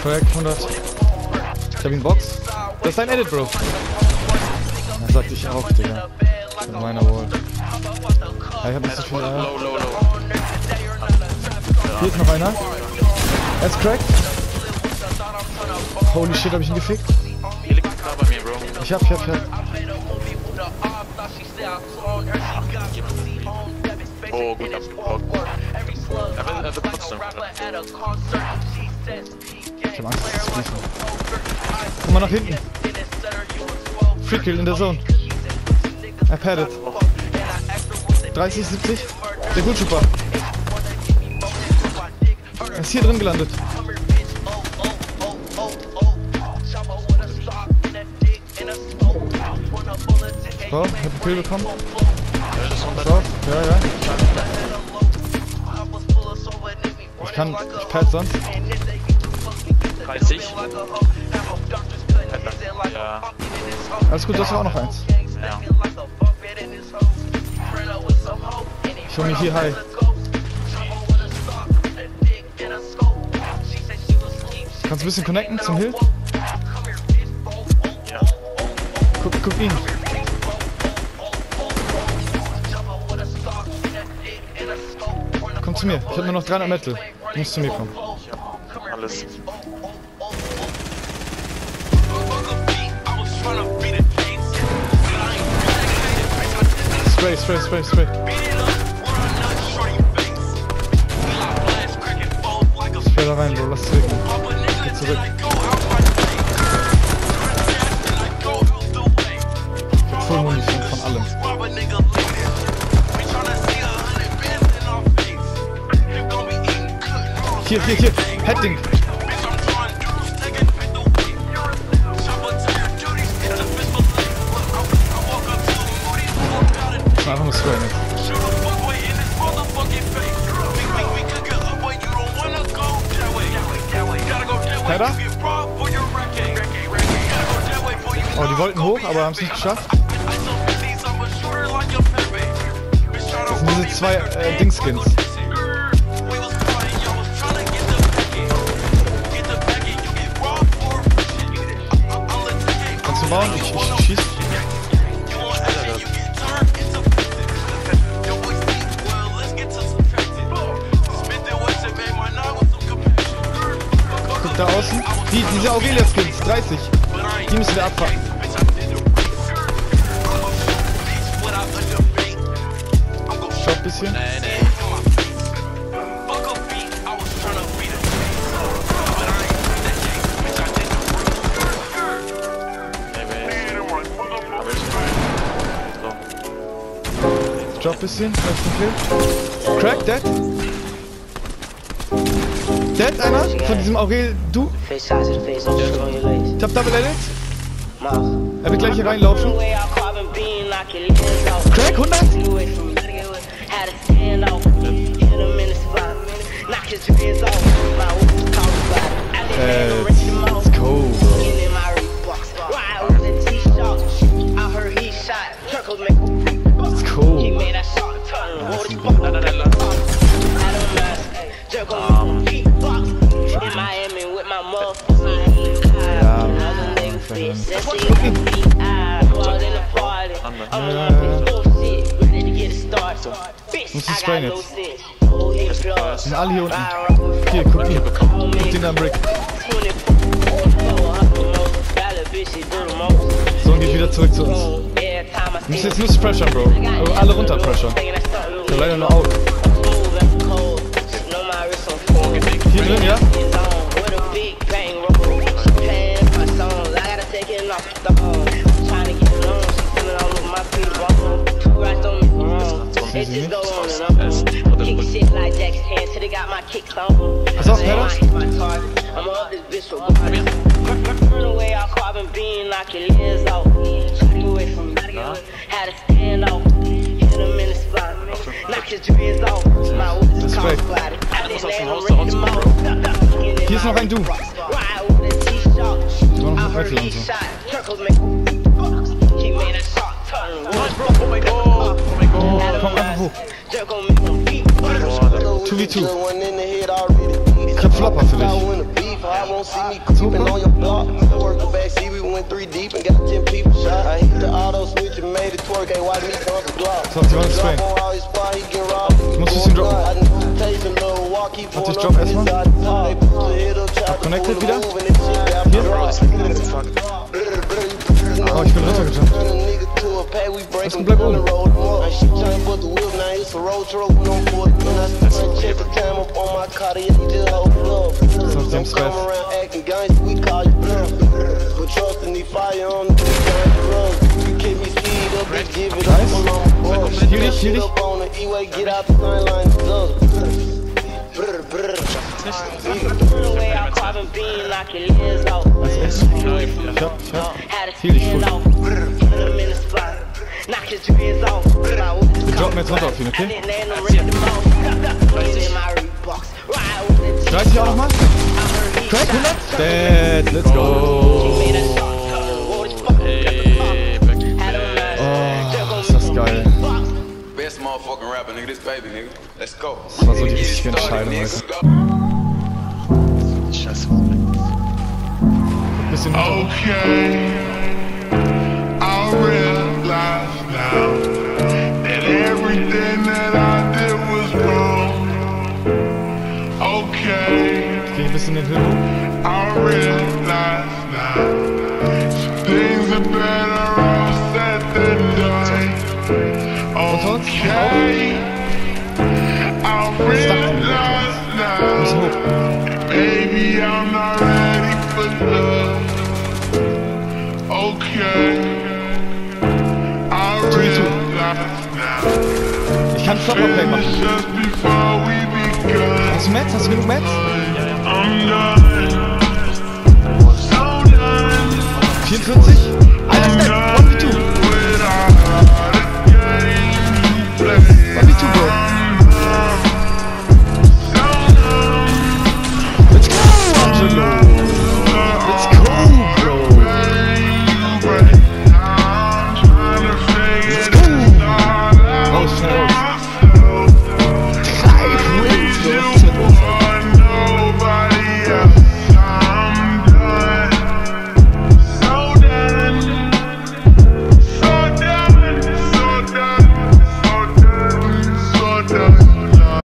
Crack 100. Ich hab ihn Box. Das ist ein Edit, Bro. Das sagt ich auch, Digga. Mit meiner Wall. Ja, ich hab nicht so viel. Hier ist noch einer. Er ist cracked. Holy shit, hab ich ihn gefickt. Hier liegt klar bei mir, Bro. Ich hab. Oh, gut, abgeblockt. Er wird trotzdem. Ich hab Angst, das zu fließen. Guck mal nach hinten. Free Kill in der Zone. Er paddet. 30, 70. Der Goldschupper. Er ist hier drin gelandet. So, ich hab einen Kill bekommen. So, ja. Ich pad sonst. 30. Ja. Alles gut, das war auch noch eins. Ja. Ich hol mich hier high. Kannst du ein bisschen connecten zum Hill? Ja. Guck ihn. Komm zu mir, ich hab nur noch 300 Metal. Du musst zu mir kommen. Alles. Spray. Spray da rein, Bro, lass zurück. Geh zurück. Ich hab voll Munition von allem. Hier. Heading. Einfach nur Square. Header? Oh, die wollten hoch, aber haben es nicht geschafft. Das sind diese zwei Dingskins. Kannst du bauen? Ich schieß. Da außen, diese Aurelia-Skins, 30, die müssen wir abfangen. Schau ein bisschen. Nee. Schau ein bisschen, was Crack, dead. Dead einer? Von diesem Aurel, du? Ich hab Double Edits. Er wird gleich hier reinlaufen. Crack, 100? Let's go, bro. Let's go. Muss ich sprayen jetzt? Sind alle hier unten. Hier, guck hier. Guck den am Brick. So, und geht wieder zurück zu uns. Wir müssen jetzt nur pressure, Bro. Aber alle runter pressure. Ich hab leider nur out. Hier drin, ja? Pass auf, hör das. Respekt. Hier ist noch ein Du. Komm einfach hoch. 2v2. Ich hab Flopper für dich. So, die wollen Spray. Ich muss ein bisschen droppen. Hat sich Job erstmal? Connected wieder? Hier? Oh, ich bin runtergejumpt. Das ist ein Black oben. So, die haben Spray. Nice. Heal dich. Ich hab heal dich voll. Wir droppen jetzt runter auf ihn, okay? 30 auch nochmal? Crack, 100? Dead, let's go! Geil. Das war so die richtige Entscheidung, Alter. Scheiße. Bisschen okay. I realize now that everything that I did was wrong. Okay. Geh ein bisschen in den Himmel. I realize now some things are better off said than done. Okay, I realize now, baby, I'm not ready for love. Okay, I realize now. Ich kann Flopperplay machen. Hast du Mats? Hast du genug Mats? 44?